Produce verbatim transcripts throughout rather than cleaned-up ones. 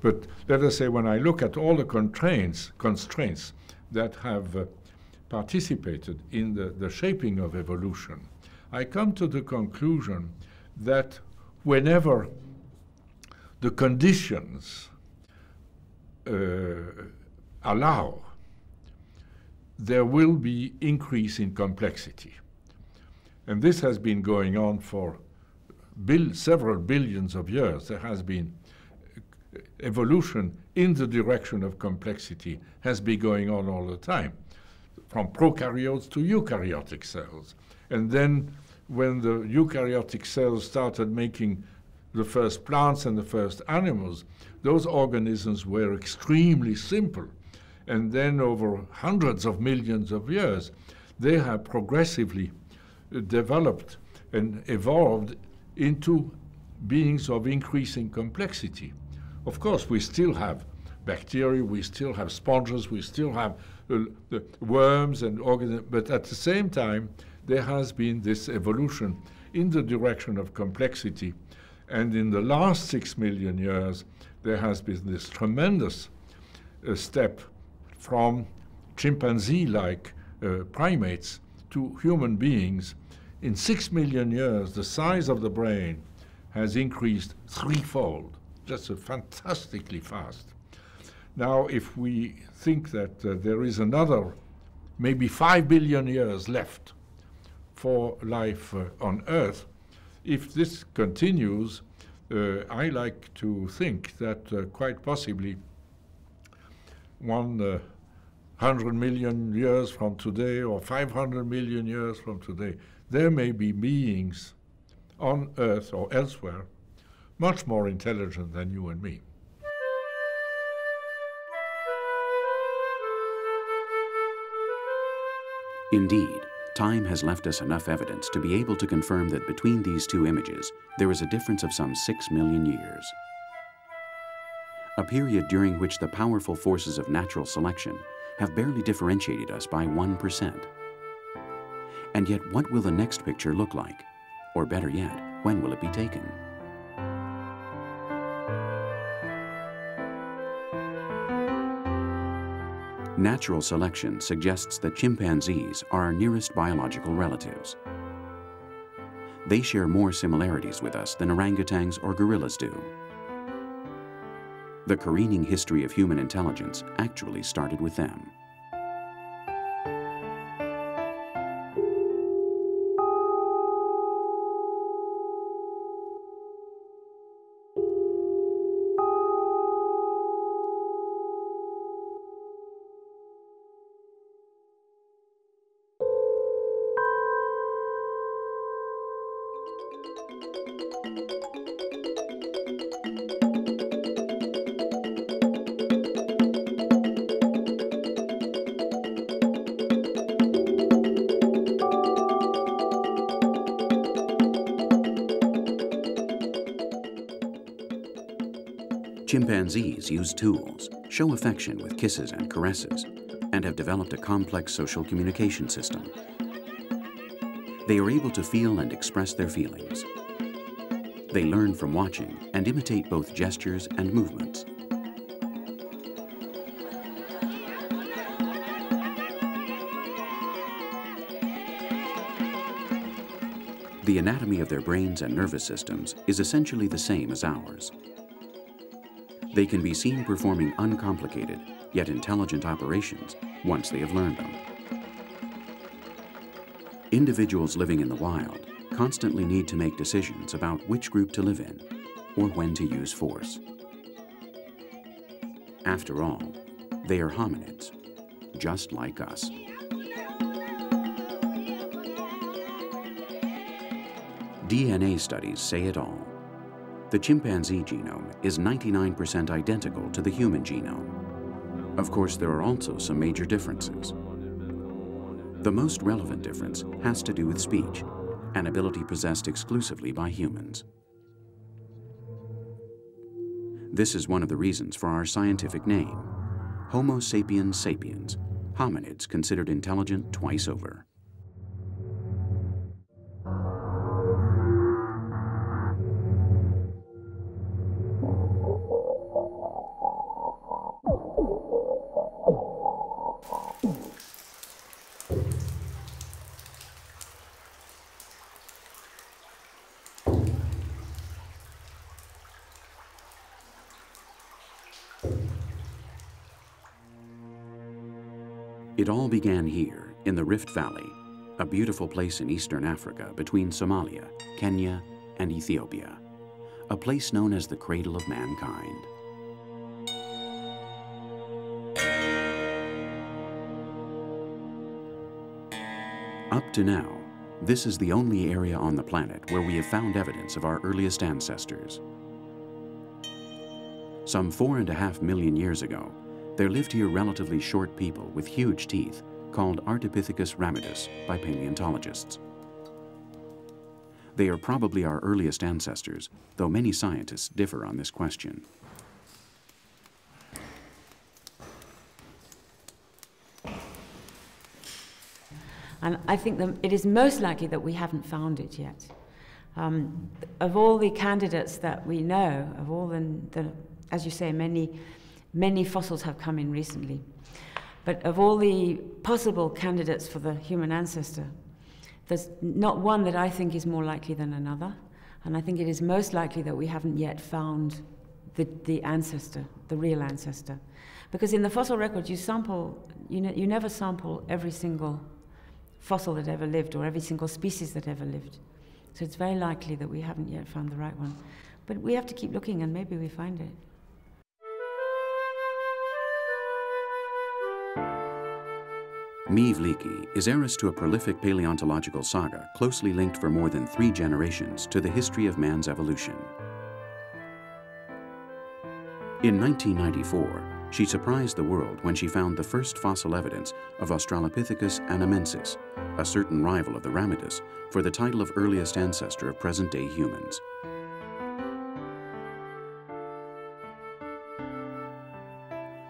But let us say, when I look at all the constraints, constraints that have uh, participated in the, the shaping of evolution, I come to the conclusion that whenever the conditions uh, allow, there will be increase in complexity. And this has been going on for bil- several billions of years. There has been evolution in the direction of complexity has been going on all the time, from prokaryotes to eukaryotic cells. And then when the eukaryotic cells started making the first plants and the first animals, those organisms were extremely simple. And then over hundreds of millions of years, they have progressively developed and evolved into beings of increasing complexity. Of course, we still have bacteria, we still have sponges, we still have uh, the worms and organisms, but at the same time, there has been this evolution in the direction of complexity. And in the last six million years, there has been this tremendous uh, step from chimpanzee-like uh, primates to human beings. In six million years, the size of the brain has increased threefold. That's a fantastically fast. Now, if we think that uh, there is another, maybe five billion years left for life uh, on Earth, if this continues, uh, I like to think that uh, quite possibly one uh, hundred million years from today, or five hundred million years from today, there may be beings on Earth or elsewhere much more intelligent than you and me. Indeed, time has left us enough evidence to be able to confirm that between these two images, there is a difference of some six million years. A period during which the powerful forces of natural selection have barely differentiated us by one percent. And yet, what will the next picture look like? Or better yet, when will it be taken? Natural selection suggests that chimpanzees are our nearest biological relatives. They share more similarities with us than orangutans or gorillas do. The careening history of human intelligence actually started with them. Chimpanzees use tools, show affection with kisses and caresses, and have developed a complex social communication system. They are able to feel and express their feelings. They learn from watching and imitate both gestures and movements. The anatomy of their brains and nervous systems is essentially the same as ours. They can be seen performing uncomplicated, yet intelligent operations once they have learned them. Individuals living in the wild constantly need to make decisions about which group to live in or when to use force. After all, they are hominids, just like us. D N A studies say it all. The chimpanzee genome is ninety-nine percent identical to the human genome. Of course, there are also some major differences. The most relevant difference has to do with speech, an ability possessed exclusively by humans. This is one of the reasons for our scientific name, Homo sapiens sapiens, hominids considered intelligent twice over. It all began here, in the Rift Valley, a beautiful place in eastern Africa between Somalia, Kenya, and Ethiopia, a place known as the cradle of mankind. Up to now, this is the only area on the planet where we have found evidence of our earliest ancestors. Some four and a half million years ago, there lived here relatively short people with huge teeth called Ardipithecus ramidus by paleontologists. They are probably our earliest ancestors, though many scientists differ on this question. And I think that it is most likely that we haven't found it yet. Um, of all the candidates that we know, of all the, the, as you say, many, many fossils have come in recently. But of all the possible candidates for the human ancestor, there's not one that I think is more likely than another. And I think it is most likely that we haven't yet found the, the ancestor, the real ancestor. Because in the fossil record, you sample, you, ne- you never sample every single fossil that ever lived, or every single species that ever lived. So it's very likely that we haven't yet found the right one. But we have to keep looking, and maybe we find it. Meave Leakey is heiress to a prolific paleontological saga closely linked for more than three generations to the history of man's evolution. In nineteen ninety-four, she surprised the world when she found the first fossil evidence of Australopithecus anamensis, a certain rival of the ramidus, for the title of earliest ancestor of present-day humans.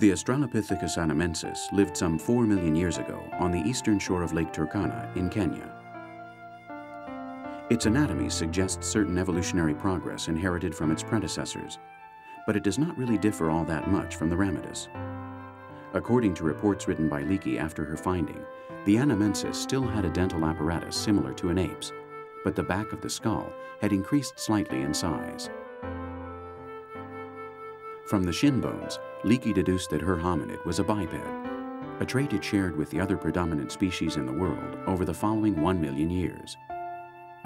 The Australopithecus anamensis lived some four million years ago on the eastern shore of Lake Turkana in Kenya. Its anatomy suggests certain evolutionary progress inherited from its predecessors, but it does not really differ all that much from the ramidus. According to reports written by Leakey after her finding, the anamensis still had a dental apparatus similar to an ape's, but the back of the skull had increased slightly in size. From the shin bones, Leakey deduced that her hominid was a biped, a trait it shared with the other predominant species in the world over the following one million years,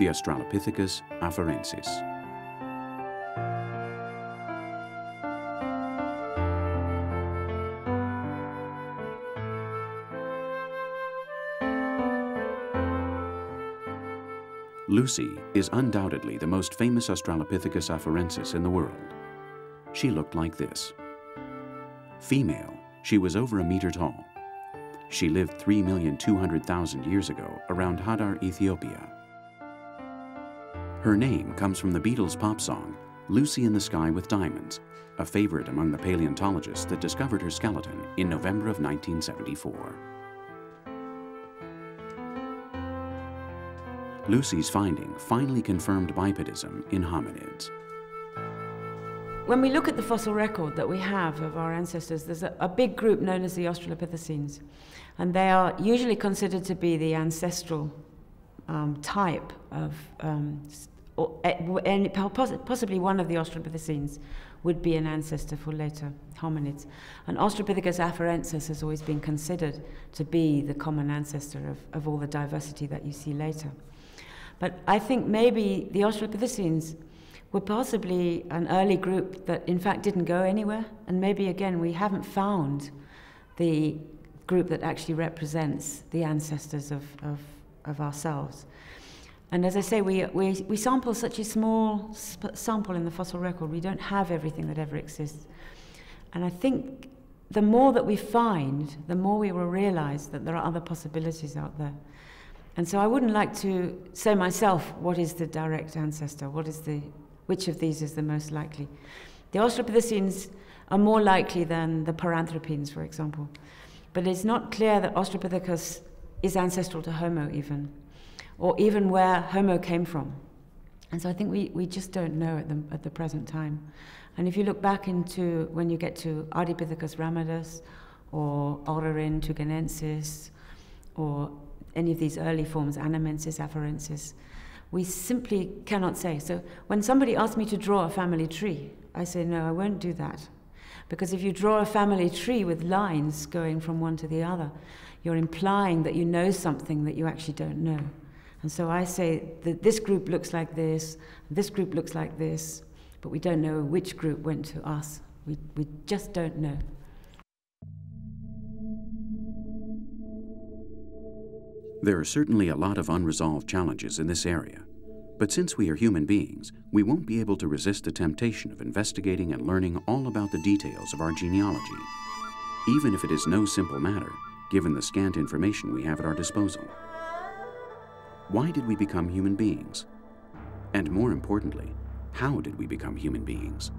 the Australopithecus afarensis. Lucy is undoubtedly the most famous Australopithecus afarensis in the world. She looked like this. Female, she was over a meter tall. She lived three million two hundred thousand years ago around Hadar, Ethiopia. Her name comes from the Beatles' pop song, Lucy in the Sky with Diamonds, a favorite among the paleontologists that discovered her skeleton in November of nineteen seventy-four. Lucy's finding finally confirmed bipedism in hominids. When we look at the fossil record that we have of our ancestors, there's a, a big group known as the Australopithecines, and they are usually considered to be the ancestral um, type of, um, or, and possibly one of the Australopithecines would be an ancestor for later hominids. And Australopithecus afarensis has always been considered to be the common ancestor of, of all the diversity that you see later. But I think maybe the Australopithecines were possibly an early group that, in fact, didn't go anywhere. And maybe, again, we haven't found the group that actually represents the ancestors of, of, of ourselves. And as I say, we, we, we sample such a small sp sample in the fossil record. We don't have everything that ever exists. And I think the more that we find, the more we will realize that there are other possibilities out there. And so I wouldn't like to say myself, what is the direct ancestor? What is the, which of these is the most likely? The Australopithecines are more likely than the Paranthropines, for example. But it's not clear that Australopithecus is ancestral to Homo even, or even where Homo came from. And so I think we, we just don't know at the, at the present time. And if you look back into, when you get to Ardipithecus ramidus, or Aurarin, Tuganensis, or any of these early forms, anamensis, afarensis, we simply cannot say. So when somebody asks me to draw a family tree, I say, no, I won't do that. Because if you draw a family tree with lines going from one to the other, you're implying that you know something that you actually don't know. And so I say that this group looks like this, this group looks like this, but we don't know which group went to us. We, we just don't know. There are certainly a lot of unresolved challenges in this area. But since we are human beings, we won't be able to resist the temptation of investigating and learning all about the details of our genealogy, even if it is no simple matter, given the scant information we have at our disposal. Why did we become human beings? And more importantly, how did we become human beings?